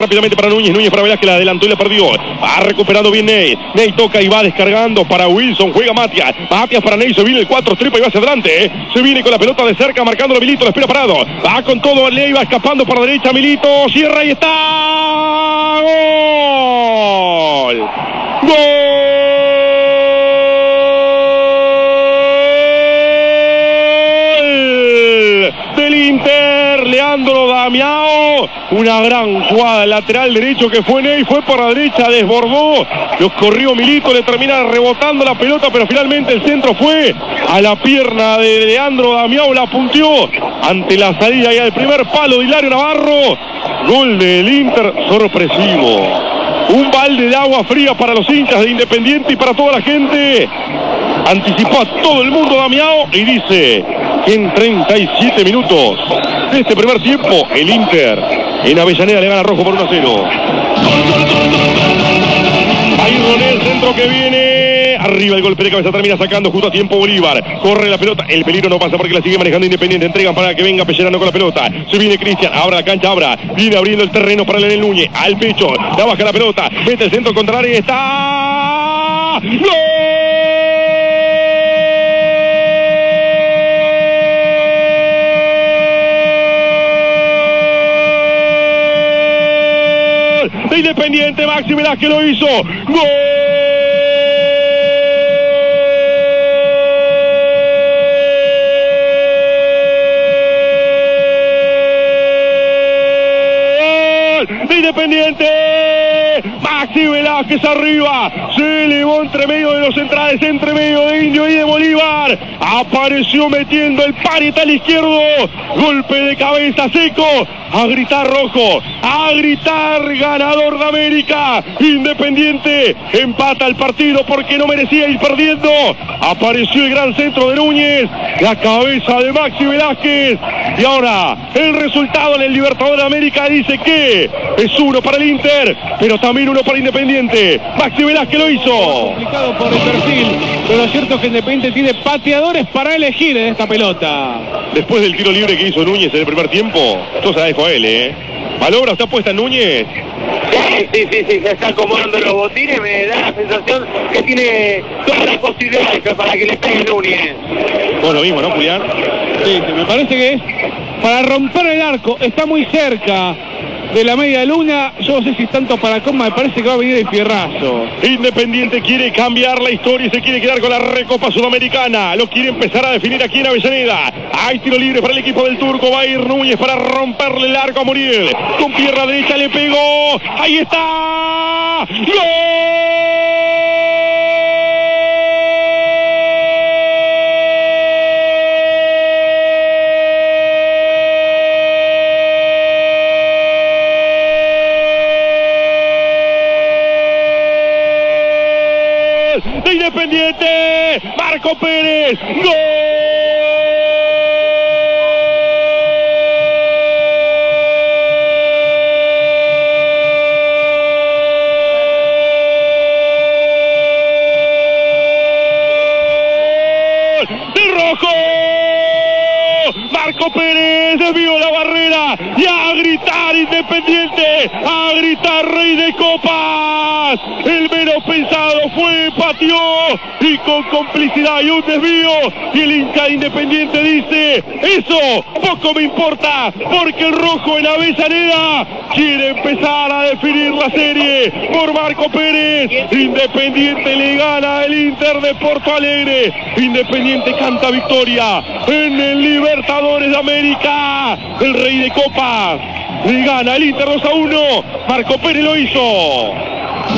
Rápidamente para Núñez, Núñez para Velázquez, la adelantó y la perdió. Va recuperando bien Ney. Ney toca y va descargando para Wilson, juega Matias. Matias para Ney, se viene el 4, tripa y va hacia adelante. Se viene con la pelota de cerca, marcándolo Milito, la espera parado. Va con todo, Ney va escapando para derecha, Milito, cierra y está. ¡Gol! ¡Gol! Inter, Leandro Damião, una gran jugada lateral derecho que fue Ney, fue para la derecha, desbordó, lo corrió Milito, le termina rebotando la pelota, pero finalmente el centro fue a la pierna de Leandro Damião, la punteó ante la salida y al primer palo de Hilario Navarro, gol del Inter, sorpresivo, un balde de agua fría para los hinchas de Independiente y para toda la gente, anticipó a todo el mundo Damião y dice... En 37 minutos de este primer tiempo, el Inter en Avellaneda le gana Rojo por 1-0. Ahí Roné, el centro que viene. Arriba el golpe de cabeza, termina sacando justo a tiempo Bolívar. Corre la pelota, el peligro no pasa porque la sigue manejando Independiente. Entregan para que venga Pellerano con la pelota. Se viene Cristian, abra la cancha, abra. Viene abriendo el terreno para Leonel Núñez. Al pecho, la baja la pelota. Mete el centro contra el área y está... ¡Gol! Independiente, Maxi Velázquez lo hizo. ¡Gol! Independiente, Maxi Velázquez arriba. Se elevó entre medio de los centrales, entre medio de Indio y de Bolívar. Apareció metiendo el parietal izquierdo. Golpe de cabeza seco. A gritar Rojo, a gritar ganador de América. Independiente empata el partido porque no merecía ir perdiendo. Apareció el gran centro de Núñez, la cabeza de Maxi Velázquez. Y ahora el resultado en el Libertadores de América dice que es 1 para el Inter, pero también 1 para Independiente. Maxi Velázquez lo hizo. Complicado por el perfil, pero lo cierto es que Independiente tiene pateadores para elegir en esta pelota. Después del tiro libre que hizo Núñez en el primer tiempo, esto se la dejó a él, Valora, ¿está puesta Núñez? Sí, se está acomodando los botines, me da la sensación que tiene todas las posibilidades para que le pegue Núñez. Vos lo mismo, ¿no, Julián? Sí, me parece que es para romper el arco, está muy cerca de la media luna, yo no sé si es tanto para coma, me parece que va a venir el fierrazo. Independiente quiere cambiar la historia y se quiere quedar con la Recopa Sudamericana, lo quiere empezar a definir aquí en Avellaneda. Hay tiro libre para el equipo del turco, va a ir Núñez para romperle el arco a Muriel, con pierna derecha le pegó, ahí está, ¡gol! De Independiente, Marco Pérez, ¡gol! ¡De Rojo! Marco Pérez desvió la barrera y a gritar Independiente, a gritar Rey de Copas, el menos pensado fue, pateó y con complicidad y un desvío y el hincha Independiente dice, eso poco me importa porque el Rojo en Avellaneda quiere empezar a definir la serie por Marco Pérez. Independiente le gana el Inter de Porto Alegre, Independiente canta victoria en el Libertadores de América, el Rey de Copas le gana el Inter 2-1, Marco Pérez lo hizo.